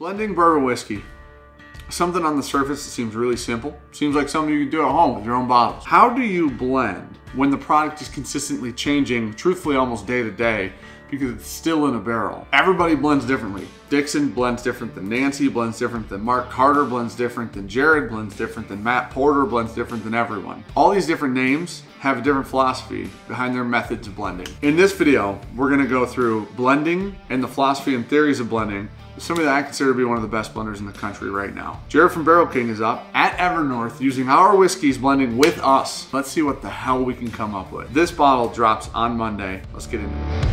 Blending bourbon whiskey. Something on the surface that seems really simple. Seems like something you can do at home with your own bottles. How do you blend when the product is consistently changing, truthfully almost day to day, because it's still in a barrel? Everybody blends differently. Dixon blends different than Nancy, blends different than Mark Carter, blends different than Jarrod, blends different than Matt Porter, blends different than everyone. All these different names have a different philosophy behind their methods of blending. In this video, we're gonna go through blending and the philosophy and theories of blending. Somebody that I consider to be one of the best blenders in the country right now. Jarrod from Barrel King is up at EverNorth using our whiskeys blending with us. Let's see what the hell we can come up with. This bottle drops on Monday. Let's get into it.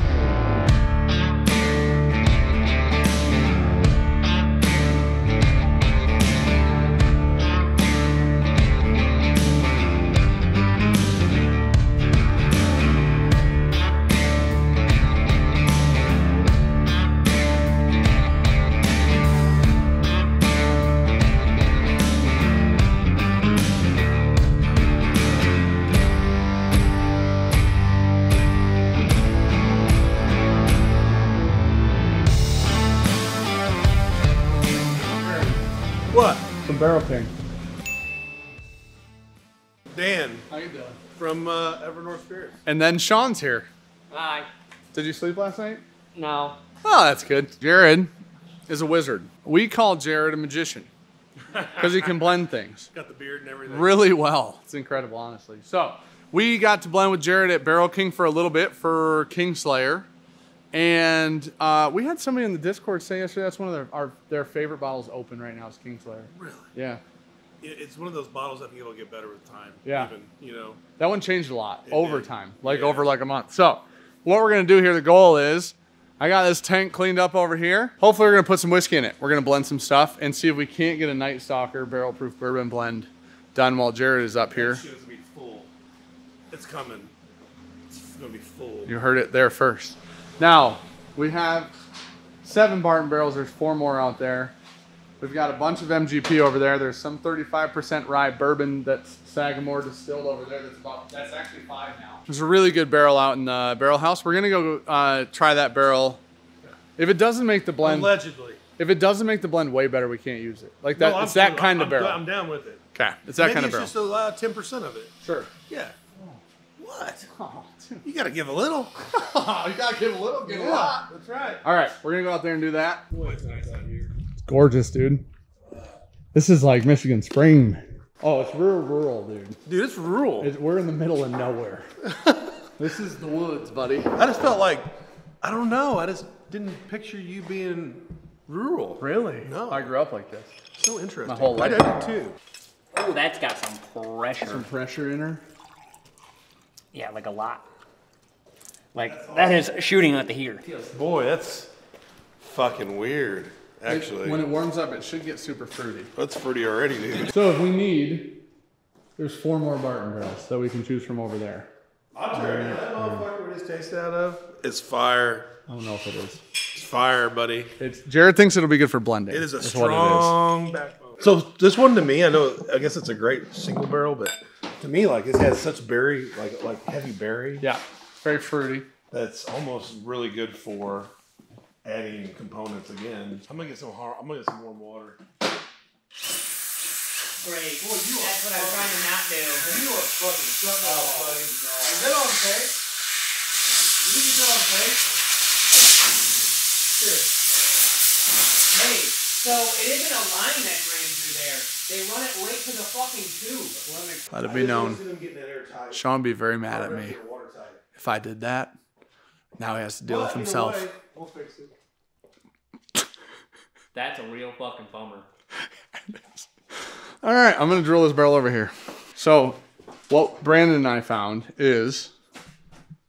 Barrel King. Dan. How you doing? From EverNorth Spirits. And then Sean's here. Hi. Did you sleep last night? No. Oh, that's good. Jarrod is a wizard. We call Jarrod a magician because he can blend things. Got the beard and everything. Really well. It's incredible, honestly. So we got to blend with Jarrod at Barrel King for a little bit for Kingslayer. And we had somebody in the Discord say yesterday that's one of their favorite bottles open right now is Kingslayer. Really? Yeah. It's one of those bottles I think it'll get better with time. Yeah. Even, you know. That one changed a lot over time, like over like a month. So what we're going to do here, the goal is I got this tank cleaned up over here. Hopefully we're going to put some whiskey in it. We're going to blend some stuff and see if we can't get a Night Stalker barrel proof bourbon blend done while Jarrod is up here. It's going to be full. It's coming. It's going to be full. You heard it there first. Now, we have 7 Barton barrels. There's 4 more out there. We've got a bunch of MGP over there. There's some 35% rye bourbon that's Sagamore distilled over there. That's actually 5 now. There's a really good barrel out in the barrel house. We're gonna go try that barrel. If it doesn't make the blend, allegedly. If it doesn't make the blend way better, we can't use it. Like that, no, it's that kind of barrel. I'm down with it. Okay, it's that kind of barrel. Just allow 10% of it. Sure. Yeah. What? Oh, you gotta give a little. You gotta give a little, give a lot. That's right. All right, we're gonna go out there and do that. Boy, it's nice out here. It's gorgeous, dude. This is like Michigan spring. Oh, it's real rural, dude. Dude, it's rural. We're in the middle of nowhere. This is the woods, buddy. I just felt like, I don't know. I just didn't picture you being rural. Really? No. I grew up like this. So interesting. My whole life. I did too. Oh, that's got some pressure. Some pressure in her. Yeah, like a lot. Like, awesome. That is shooting at the here. Boy, that's fucking weird, actually. When it warms up, it should get super fruity. That's fruity already, dude. So if we need, there's 4 more Barton barrels that we can choose from over there. I'll tell you, that motherfucker we just tasted out of is fire. I don't know if it is. It's fire, buddy. It's Jarrod thinks it'll be good for blending. It is a strong backbone. So this one to me, I guess it's a great single barrel, but... To me, like, this has such berry, like heavy berry. Yeah, very fruity. That's almost really good for adding components again. I'm gonna get some warm water. Great. Boy, you that's what I was trying to not do. You are fucking shut up, buddy. Is that on tape? Is that on tape? Here. Hey, so it isn't a line that ran through there. They run it right to the fucking tube. Let it be known, Sean would be very mad at me if I did that. Now he has to deal with himself. Way, we'll fix it. That's a real fucking bummer. All right, I'm going to drill this barrel over here. So what Brandon and I found is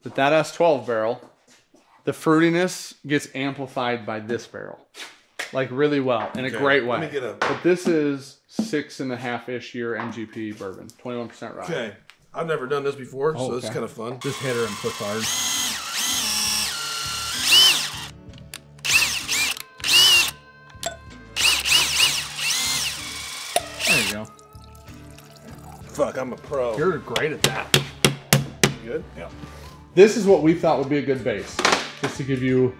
that S12 barrel, the fruitiness gets amplified by this barrel. Like really well, in a great way. Let me get up. But this is 6.5-ish year MGP bourbon, 21% rye. Okay, I've never done this before, so this is kind of fun. Just hit her and push hard. There you go. Fuck, I'm a pro. You're great at that. Good? Yeah. This is what we thought would be a good base, just to give you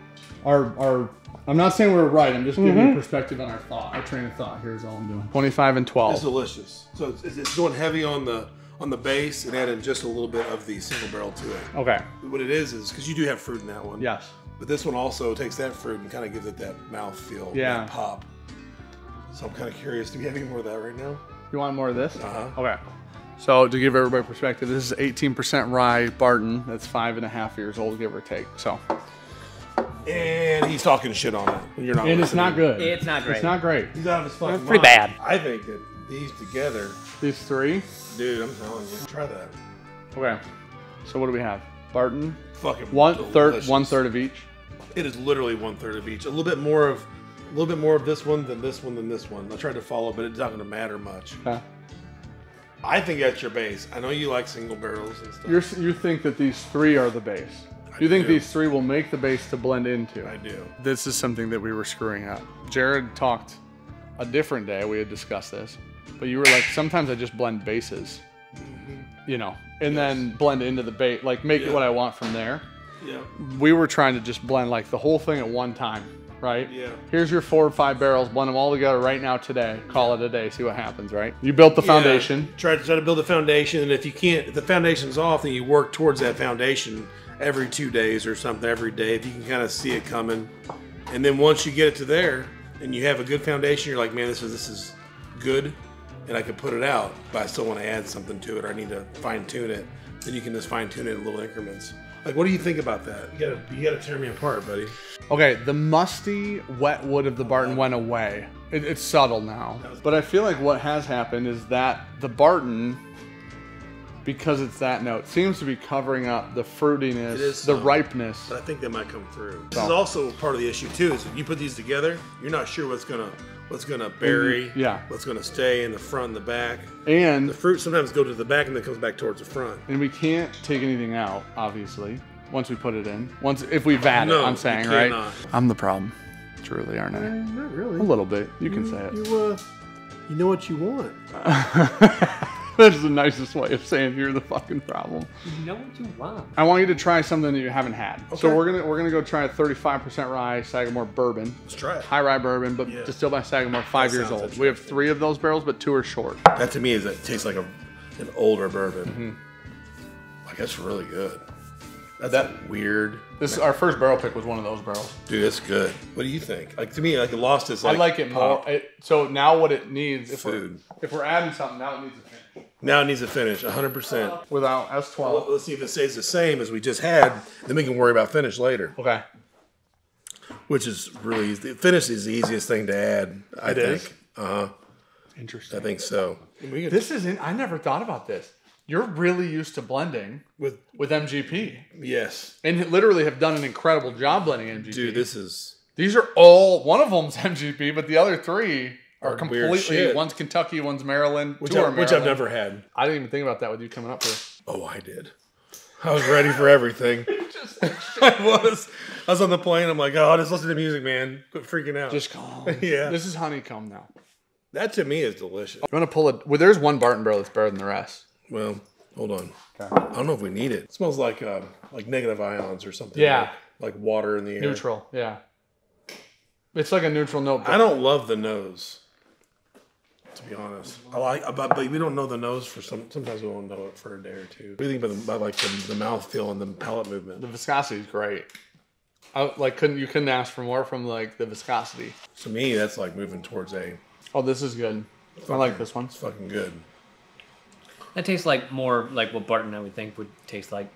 our I'm not saying we're right. I'm just giving you perspective on our thought. Our train of thought here is all I'm doing. 25 and 12. It's delicious. So it's going heavy on the base and adding just a little bit of the single barrel to it. Okay. What it is because you do have fruit in that one. Yes. But this one also takes that fruit and kind of gives it that mouthfeel, that pop. So I'm kind of curious. Do we have any more of that right now? You want more of this? Uh-huh. Okay. So to give everybody perspective, this is 18% rye Barton. That's 5.5 years old, give or take. So. And he's talking shit on it. You're not. And listening. It's not good. It's not great. It's not great. He's out of his fucking mind. It's pretty bad. I think that these together. These three? Dude, I'm telling you. Try that. Okay. So what do we have? Barton. Fucking one third of each. It is literally 1/3 of each. A little bit more of this one than this one than this one. I tried to follow, but it's not going to matter much. Okay. I think that's your base. I know you like single barrels and stuff. You think that these three are the base. I do think these three will make the base to blend into. I do. This is something that we were screwing up. Jarrod talked a different day. We had discussed this, but you were like, sometimes I just blend bases, you know, and then blend into the base, like make it what I want from there. Yeah. We were trying to just blend like the whole thing at one time. Right? Yeah. Here's your 4 or 5 barrels. Blend them all together right now today. Call it a day. See what happens, right? You built the foundation. Yeah. Try to build a foundation. And if you can't, if the foundation's off, then you work towards that foundation every 2 days or something, every day. If you can kind of see it coming. And then once you get it to there and you have a good foundation, you're like, man, this is good. And I could put it out, but I still want to add something to it or I need to fine tune it. Then you can just fine tune it in little increments. Like, what do you think about that? You gotta tear me apart, buddy. Okay, the musty, wet wood of the Barton went away. It's subtle now. But I feel like what has happened is that the Barton, because it's that note, seems to be covering up the fruitiness, the ripeness. But I think that might come through. This is also part of the issue too, is when you put these together, you're not sure what's gonna bury, what's gonna stay in the front and the back. And the fruit sometimes go to the back and then comes back towards the front. And we can't take anything out, obviously, once we put it in. If we vat it, I'm saying, right? I'm the problem, truly, aren't I? Not really. A little bit, you can say it. You know what you want. That's the nicest way of saying you're the fucking problem. You know what you want. I want you to try something that you haven't had. Okay. So we're gonna go try a 35% rye Sagamore bourbon. Let's try it. High rye bourbon, but distilled by Sagamore, 5 years old. We have 3 of those barrels, but 2 are short. That to me is it tastes like an older bourbon. Like that's really good. That's weird. Our first barrel pick was one of those barrels. Dude, that's good. What do you think? Like to me, like it lost its. Like, I like it more. So now what it needs, if we're adding something, now it needs a finish. Now it needs a finish, 100%. Without S12. Let's see if it stays the same as we just had. Then we can worry about finish later. Okay. Which is really easy. Finish is the easiest thing to add. I think. Uh-huh. Interesting. I think so. This is. I never thought about this. You're really used to blending with MGP. Yes. And literally have done an incredible job blending MGP. Dude, these are all, one of them's MGP, but the other 3 are completely, one's Kentucky, one's Maryland, which I've never had. I didn't even think about that with you coming up here. Oh, I did. I was ready for everything. I was on the plane. I'm like, oh, just listen to music, man. Quit freaking out. Just calm. Yeah. This is honeycomb now. That to me is delicious. You want to pull it? Well, there's one Barton barrel that's better than the rest. Well, hold on. Okay. I don't know if we need it. It smells like negative ions or something. Yeah. Like water in the air. Neutral, yeah. It's like a neutral note. I don't love the nose, to be honest. But we don't know the nose for sometimes we won't know it for a day or two. What do you think about like the mouthfeel and the palate movement? The viscosity is great. You couldn't ask for more from like the viscosity. To me, that's like moving towards a... Oh, this is good. I like this one. It's fucking good. That tastes like more like what Barton I would think would taste like.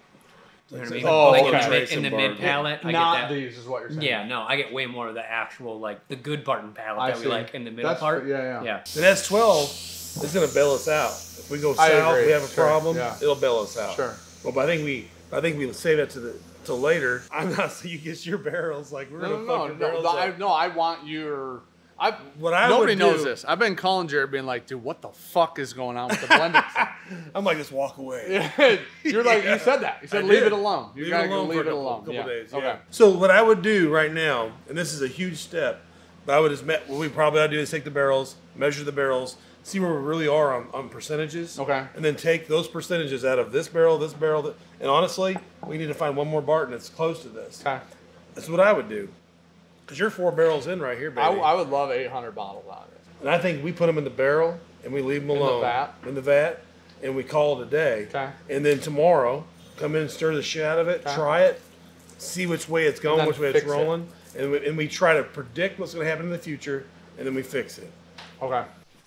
You know what I mean? Oh, like in the mid palate. Yeah. Not these is what you're saying. Yeah, no, I get way more of the actual like the good Barton palate that we like in the middle part. Yeah. The S12 is gonna bail us out. If we go south, we have a problem. Yeah. It'll bail us out. Sure. Well, but I think we save that to later. I'm not saying you get your barrels like we're gonna fucking barrels. I want your. Nobody knows this. I've been calling Jarrod being like, dude, what the fuck is going on with the blending? I'm like, just walk away. You said that. You said, leave it alone. You gotta go leave it alone. A couple days. Okay. So what I would do right now, and this is a huge step, but I would just, what we probably ought to do is take the barrels, measure the barrels, see where we really are on percentages. Okay. And then take those percentages out of this barrel, and honestly, we need to find one more Barton that's close to this. Okay. That's what I would do. Because you're 4 barrels in right here, baby. I would love 800 bottles on it. And I think we put them in the barrel and we leave them alone. In the vat. And we call it a day. Okay. And then tomorrow, come in and stir the shit out of it, try it, see which way it's going, which way it's rolling. And we try to predict what's going to happen in the future, and then we fix it. Okay.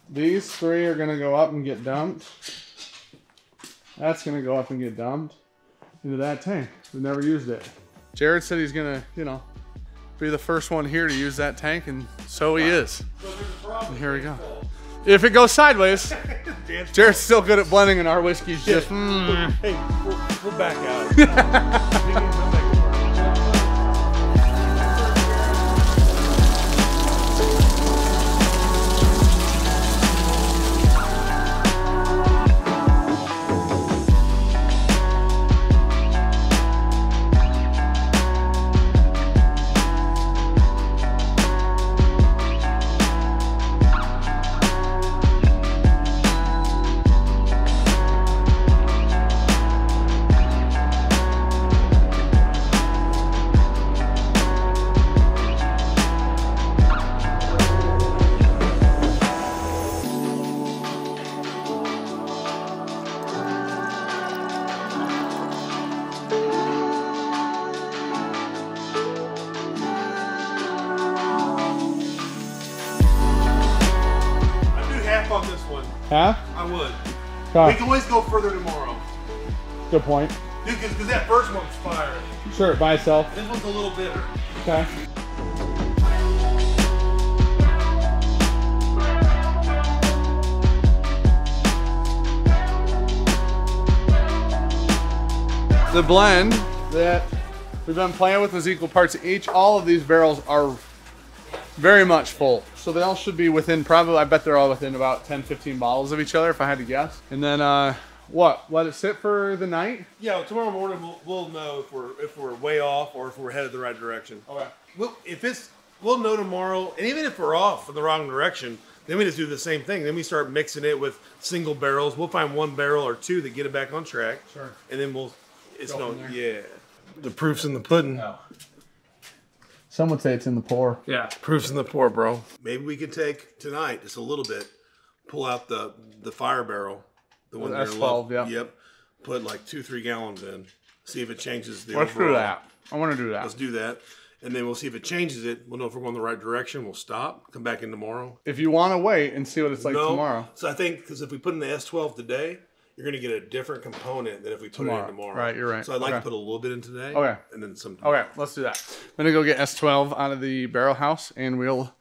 These 3 are going to go up and get dumped. That's going to go up and get dumped into that tank. We never used it. Jarrod said he's going to, you know, be the first one here to use that tank, and so he is. And here we go. If it goes sideways, Jarrod's still good at blending, and our whiskey's just. Hey, we're back out. We can always go further tomorrow. Good point. Dude, because that first one's fire. Sure, by itself. This one's a little bitter. Okay. The blend that we've been playing with is equal parts each. All of these barrels are very much full. So they all should be within probably, I bet they're all within about 10, 15 bottles of each other if I had to guess. And then let it sit for the night? Yeah, well, tomorrow morning we'll know if we're way off or if we're headed the right direction. Okay. We'll know tomorrow, and even if we're off in the wrong direction, then we just do the same thing. Then we start mixing it with single barrels. We'll find 1 barrel or 2 that get it back on track. Sure. And then yeah. The proof's in the pudding. Oh. Some would say it's in the pour. Yeah, proof's in the pour, bro. Maybe we could take tonight just a little bit, pull out the fire barrel, the one that's 12. Yep. Yep. Put like 2-3 gallons in, see if it changes the. Let's overall. Do that. I want to do that. Let's do that, and then we'll see if it changes it. We'll know if we're going the right direction. We'll stop, come back in tomorrow. If you want to wait and see what it's like tomorrow. So I think because if we put in the S12 today, you're going to get a different component than if we put it in tomorrow. Right, you're right. So I'd like to put a little bit in today. Okay. And then some. Okay, let's do that. I'm going to go get S12 out of the barrel house, and we'll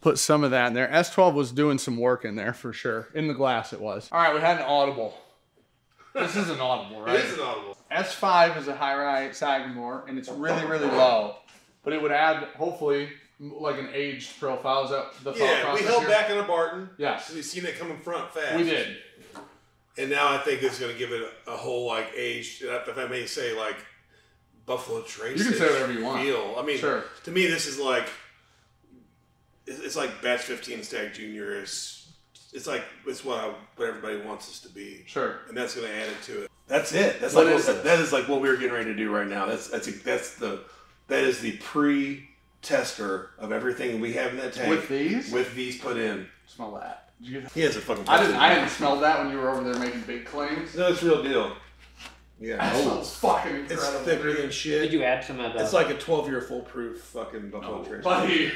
put some of that in there. S12 was doing some work in there for sure. In the glass it was. All right, we had an audible. This is an audible, right? It is an audible. S5 is a high-rye Sagamore, and it's really, really low. But it would add, hopefully, like an aged profile. Is that the thought process? Yeah, we held back on a Barton. Yes. We've seen it come in front fast. We did. And now I think it's going to give it a whole, like, aged, if I may say, like, Buffalo Trace. You can say whatever you want. Feel. I mean, sure. To me, this is like, it's like Batch 15 Stagg Jr. It's what everybody wants us to be. Sure. And that's going to add it to it. That's it. That's that is like what we're getting ready to do right now. That is the pre-tester of everything we have in that tank. With these? With these put in. Smell that. He has a fucking. I didn't smell that when you were over there making big claims. No, it's real deal. Yeah, that smells fucking incredible. It's thicker than shit. Did you add some of that? It's like a 12-year foolproof fucking Buffalo Trace. Buddy,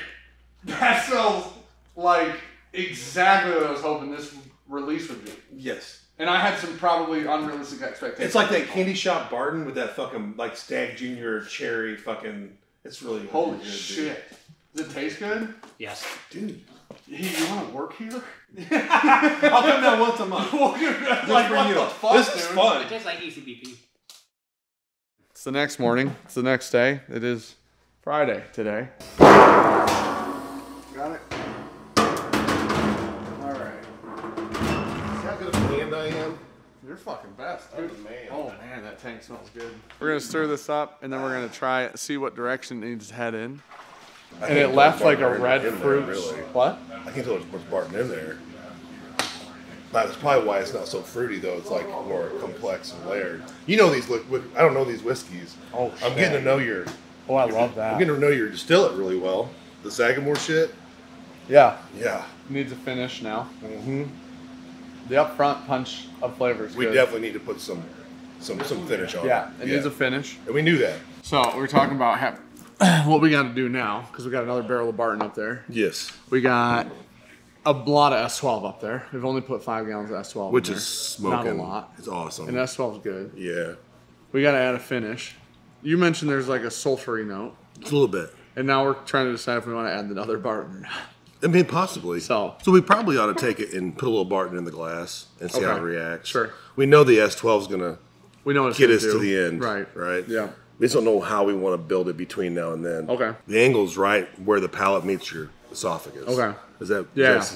that smells like exactly what I was hoping this release would be. Yes. And I had some probably unrealistic expectations. It's like that candy shop Barton with that fucking like Stagg Jr. cherry fucking. It's really holy good, shit. Dude. Does it taste good? Yes, dude. You want to work here? I'll come down once a month. Like, what the fuck, this is fun. It tastes like ACPP. It's the next morning. It's the next day. It is Friday today. Got it. All right. See how good a hand I am? You're fucking best, dude. Oh man, that tank smells good. We're gonna stir this up, and then we're gonna try it, see what direction it needs to head in. And it left like a red fruit. Really. What? I can't tell what's Barton in there. That's probably why it's not so fruity, though. It's like more complex and layered. You know these. I don't know these whiskeys. Oh, shit. I'm getting to know your. Oh, I love that. I'm getting to know your distillate really well. The Sagamore shit? Yeah. Yeah. Needs a finish now. Mm-hmm. The upfront punch of flavors. We definitely need to put some finish on it. Yeah, it needs a finish. And we knew that. So we were talking about what we got to do now, because we got another barrel of Barton up there. Yes. We got a lot of S12 up there. We've only put 5 gallons of S12 which in there. Is smoking. Not a lot. It's awesome. And S12 is good. Yeah. We got to add a finish. You mentioned there's like a sulfury note. It's a little bit. And now we're trying to decide if we want to add another Barton or not. I mean, possibly. So we probably ought to take it and put a little Barton in the glass and see how it reacts. Sure. We know the S12 is going to get us to the end. Right. Right? Yeah. We just don't know how we want to build it between now and then. Okay. The angle's right where the palate meets your esophagus. Okay. Is that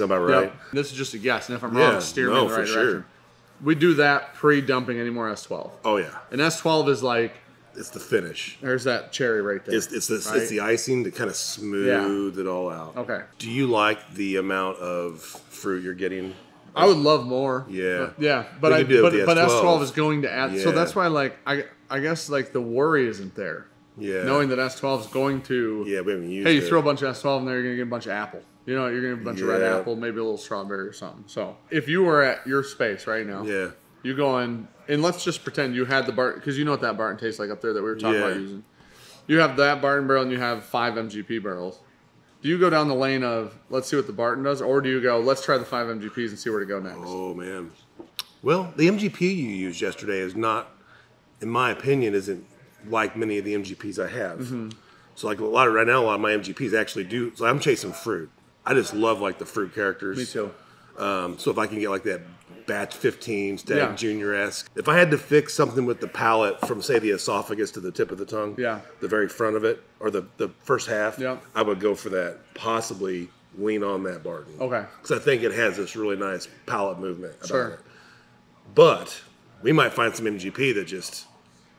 about right? Yep. This is just a guess, and if I'm wrong, steer me in the right direction. We do that pre-dumping any more S12. Oh, yeah. And S12 is like... It's the finish. There's that cherry right there. It's the icing to kind of smooth it all out. Okay. Do you like the amount of fruit you're getting? I would love more. Yeah. Yeah. But S12 is going to add. Yeah. So that's why, like, I guess, like, the worry isn't there. Yeah. Knowing that S12 is going to. Yeah, we haven't used it. Hey, you throw a bunch of S12 in there, you're going to get a bunch of apple. You know, you're going to get a bunch of red apple, maybe a little strawberry or something. So if you were at your space right now. Yeah. You go in, and let's just pretend you had the Barton, because you know what that Barton tastes like up there that we were talking about using. You have that Barton barrel, and you have 5 MGP barrels. Do you go down the lane of, let's see what the Barton does, or do you go, let's try the 5 MGPs and see where to go next? Oh, man. Well, the MGP you used yesterday is not, in my opinion, isn't like many of the MGPs I have. Mm-hmm. So like right now, a lot of my MGPs actually do, so I'm chasing fruit. I just love like the fruit characters. Me too. So if I can get like that Batch 15, Stagg Jr.-esque. If I had to fix something with the palate from, say, the esophagus to the tip of the tongue, the very front of it, or the first half, I would go for that, possibly lean on that Barton. Okay. Because I think it has this really nice palate movement about it. But we might find some MGP that just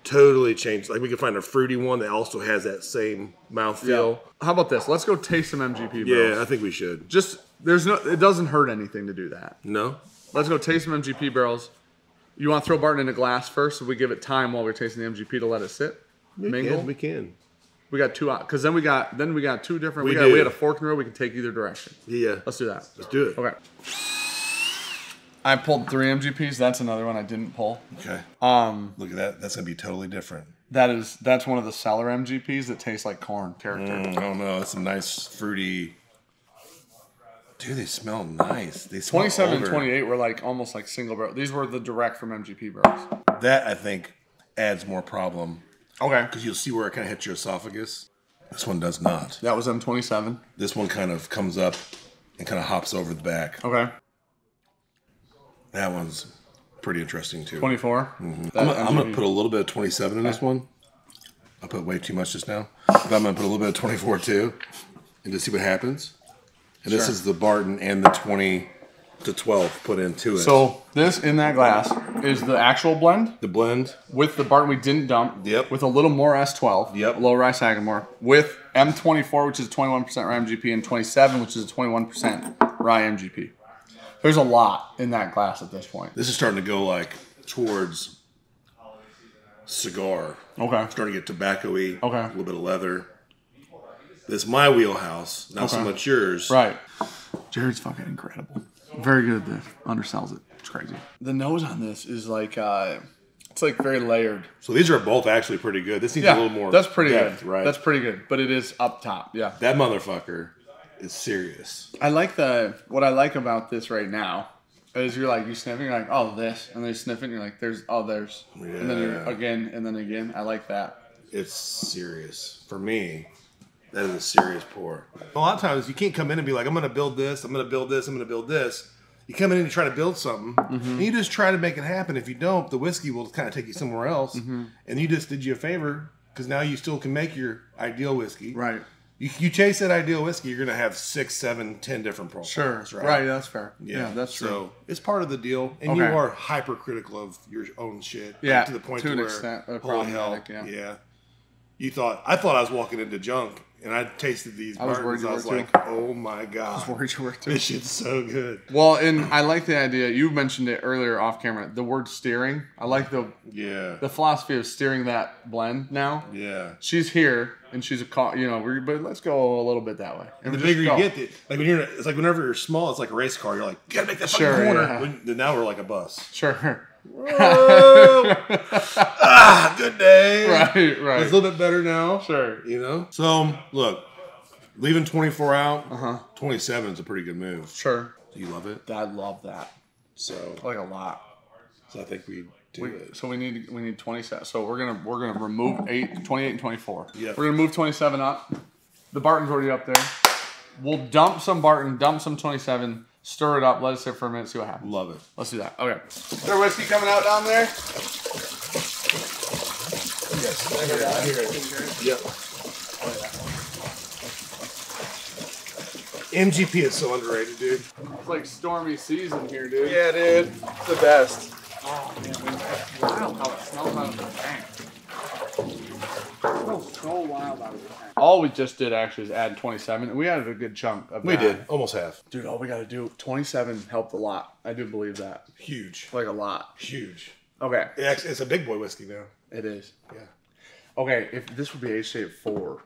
totally changed. Like, we could find a fruity one that also has that same mouthfeel. Yeah. How about this? Let's go taste some MGP barrels. Yeah, I think we should. Just, it doesn't hurt anything to do that. No? Let's go taste some MGP barrels. You want to throw Barton in a glass first, so we give it time while we're tasting the MGP to let it sit? We can. We got two out, because then we got two different. We had a fork in the road. We can take either direction. Yeah. Let's do that. Let's do it. Okay. I pulled 3 MGPs. That's another one I didn't pull. Okay. Look at that. That's gonna be totally different. That's one of the seller MGPs that tastes like corn character. I don't know. It's some nice fruity. Dude, they smell nice. They smell 27 older. And 28 were like almost like single barrel. These were the direct from MGP barrels. That, I think, adds more problem. Okay. Because you'll see where it kind of hits your esophagus. This one does not. That was M27. This one kind of comes up and kind of hops over the back. Okay. That one's pretty interesting, too. 24? Mm-hmm. I'm going to put a little bit of 27 in this one. I put way too much just now. But I'm going to put a little bit of 24, too, and just see what happens. And this is the Barton and the 20 to 12 put into it. So this in that glass is the actual blend. The blend. With the Barton we didn't dump. Yep. With a little more S12. Yep. Low rye Sagamore. With M24, which is 21% rye MGP, and 27, which is a 21% rye MGP. There's a lot in that glass at this point. This is starting to go like towards cigar. Okay. Starting to get tobacco-y. Okay. A little bit of leather. That's my wheelhouse, not so much yours. Right. Jarrod's fucking incredible. Very good at this. Undersells it. It's crazy. The nose on this is like, it's like very layered. So these are both actually pretty good. This needs a little more depth, right? That's pretty good, but it is up top, That motherfucker is serious. I like what I like about this right now is you're like, you sniffing, you're like, oh, this. And then you sniff it, and you're like, there's, oh, there's. Yeah. And then you're again, and then again. I like that. It's serious. For me... That is a serious pour. A lot of times you can't come in and be like, I'm going to build this, I'm going to build this, I'm going to build this. You come in and you try to build something, and you just try to make it happen. If you don't, the whiskey will kind of take you somewhere else, and you just did you a favor because now you still can make your ideal whiskey. Right. You chase that ideal whiskey, you're going to have 6, 7, 10 different profiles. Sure. Right. That's fair. Yeah, that's true. So it's part of the deal, and you are hypercritical of your own shit. Yeah. To the point to an extent, holy hell, yeah. You thought I was walking into junk. And I tasted these Bartons. I was like, oh my God. I was worried you were too. This shit's so good. Well, and I like the idea. You mentioned it earlier off camera. The word steering. I like the philosophy of steering that blend now. Yeah. She's here and she's but let's go a little bit that way. And the bigger you get it, it's like whenever you're small, it's like a race car. You're like, gotta make that fucking corner. Yeah. Now we're like a bus. Sure. Good day. Right. It's a little bit better now. Sure. So, look, leaving 24 out, 27 is a pretty good move. Sure. Do you love it? I love that. So, like a lot. So I think we do it. So we need 27. So we're gonna remove 28 and 24. Yeah. We're gonna move 27 up. The Barton's already up there. We'll dump some Barton, dump some 27. Stir it up, let it sit for a minute, see what happens. Love it. Let's do that. Okay. Is there whiskey coming out down there? Yes, I heard out here. Yep. Oh, yeah. MGP is so underrated, dude. It's like stormy season here, dude. Yeah, dude. It's the best. Oh, man. Wow, how it smells out of the tank. It smells so wild out of the tank. All we just did actually is add 27, and we added a good chunk of that. We did, almost half. Dude, all we gotta do, 27 helped a lot. I do believe that. Huge. Like a lot. Huge. Okay. It's a big boy whiskey now. It is. Yeah. Okay, if this would be age-4.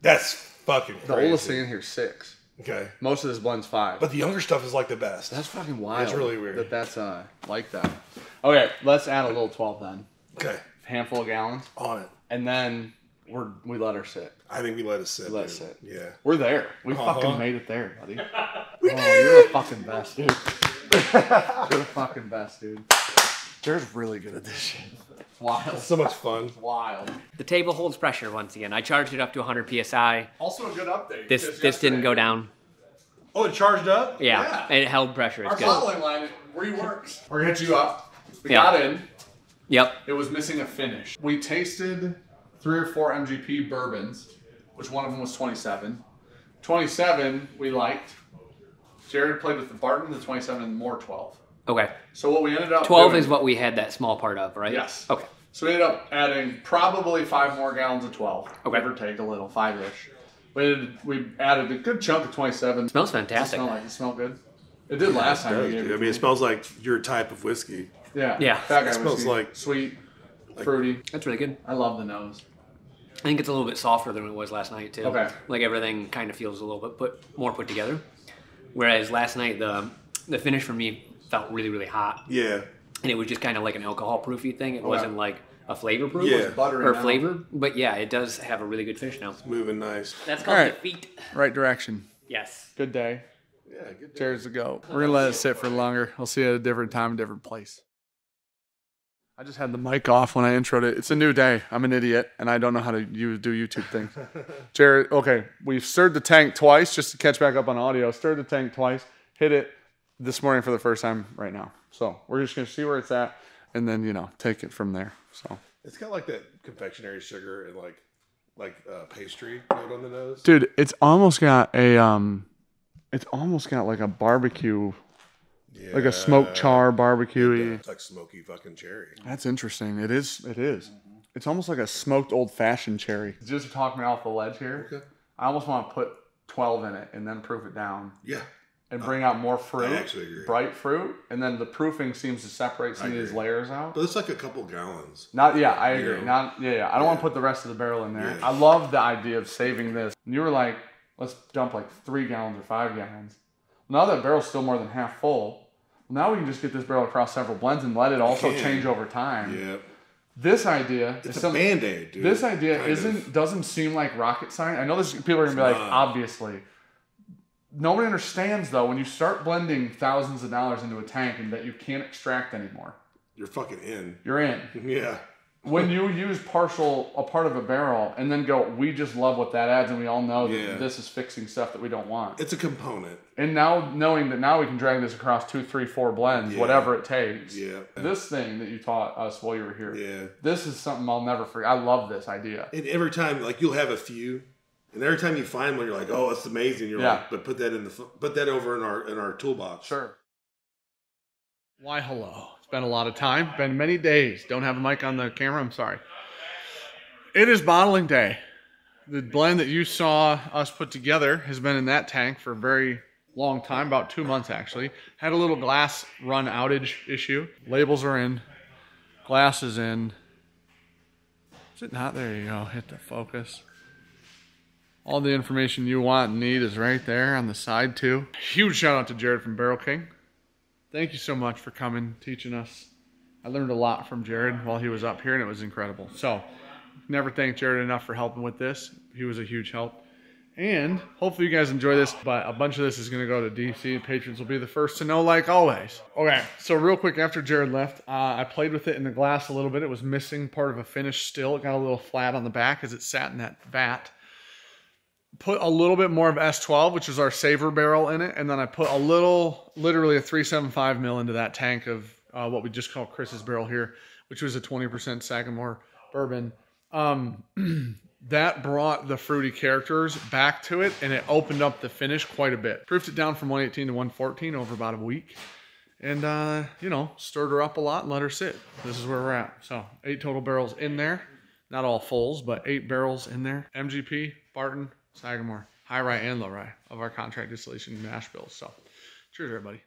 That's fucking crazy. The oldest thing in here is 6. Okay. Most of this blend's 5. But the younger stuff is like the best. That's fucking wild. That's really weird. That's like that. Okay, let's add a little 12 then. Okay. A handful of gallons. On it. And then... We let her sit. I think we let it sit. Let it sit. Yeah. We're there. We fucking made it there, buddy. We did. You're the fucking best, dude. You're the fucking best, dude. Jared's really good at this shit. It's wild. It's so much fun. It's wild. The table holds pressure once again. I charged it up to 100 psi. Also a good update. This didn't go down. Oh, it charged up? Yeah. And it held pressure. It's good. Our bottling line reworks. We're hit you up. We got in. Yep. It was missing a finish. We tasted 3 or 4 MGP bourbons, which one of them was 27. 27 we liked. Jared played with the Barton, the 27, and more 12. Okay. So what we ended up 12 doing, is what we had that small part of, right? Yes. Okay. So we ended up adding probably 5 more gallons of 12. Okay. Give or take a little, 5-ish. We added a good chunk of 27. It smells fantastic. It smelled good. It did last time. It does, dude. I mean, it smells like your type of whiskey. Yeah. Yeah. It smells whiskey. Like sweet. Fruity. That's really good. I love the nose. I think it's a little bit softer than it was last night too. Okay. Like everything kind of feels a little bit more put together. Whereas last night the finish for me felt really, really hot. Yeah. And it was just kind of like an alcohol proofy thing. It wasn't like a flavor proof or flavor. But yeah, it does have a really good finish now. It's moving nice. That's called defeat. Right direction. Yes. Good day. Yeah, good day. Cheers to go. We're gonna let it sit for longer. I'll see you at a different time, a different place. I just had the mic off when I introed it. It's a new day. I'm an idiot, and I don't know how to do YouTube things. Jared, okay, we've stirred the tank twice just to catch back up on audio. Stirred the tank twice, hit it this morning for the first time right now. So we're just going to see where it's at and then, take it from there. So it's got like that confectionery sugar and like pastry note on the nose. Dude, it's almost got like a barbecue. Yeah. Like a smoke char barbecue-y. It's like smoky fucking cherry. That's interesting. It is. It is. Mm-hmm. It's almost like a smoked old-fashioned cherry. Just to talk me off the ledge here, okay. I almost want to put 12 in it and then proof it down. Yeah. And bring out more fruit. I actually agree. Bright fruit. And then the proofing seems to separate some of these layers out. But it's like a couple gallons. I agree. I don't want to put the rest of the barrel in there. Yeah. I love the idea of saving this. And you were like, let's dump like 3 gallons or 5 gallons. Now that barrel's still more than half full, now we can just get this barrel across several blends and let it also change over time. Yep. This idea is a band-aid, dude. This idea doesn't seem like rocket science. I know people are going to be like, obviously. Nobody understands, though, when you start blending thousands of dollars into a tank and that you can't extract anymore. You're fucking in. You're in. Yeah. When you use a part of a barrel and then go, we just love what that adds and we all know that this is fixing stuff that we don't want. It's a component. And now knowing that now we can drag this across 2, 3, 4 blends, whatever it takes. Yeah. This thing that you taught us while you were here. Yeah. This is something I'll never forget. I love this idea. And every time, like you'll have a few, and every time you find one, you're like, oh, it's amazing. You're like, but put that over in our toolbox. Sure. Why hello. Been a lot of time, been many days. Don't have a mic on the camera, I'm sorry. It is bottling day. the blend that you saw us put together has been in that tank for a very long time, about 2 months actually. Had a little glass run outage issue. Labels are in, glass is in. Is it not? There you go, hit the focus. All the information you want and need is right there on the side too. Huge shout out to Jarrod from Barrel King. Thank you so much for coming, teaching us. I learned a lot from Jarrod while he was up here and it was incredible. So never thank Jarrod enough for helping with this. He was a huge help. And hopefully you guys enjoy this, but a bunch of this is gonna go to DC. Patrons will be the first to know, like always. Okay, so real quick, after Jarrod left, I played with it in the glass a little bit. It was missing part of a finish still. It got a little flat on the back as it sat in that vat. Put a little bit more of S12, which is our saver barrel, in it, and then I put a little, literally a 375 mil into that tank of what we just call Chris's barrel here, which was a 20% Sagamore bourbon. That brought the fruity characters back to it, and it opened up the finish quite a bit. Proofed it down from 118 to 114 over about a week, and you know, stirred her up a lot and let her sit. This is where we're at. So 8 total barrels in there, not all fulls, but 8 barrels in there. MGP, Barton, Sagamore, high rye and low rye of our contract distillation mash bills. So cheers, everybody.